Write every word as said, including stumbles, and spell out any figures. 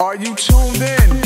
Are you tuned in?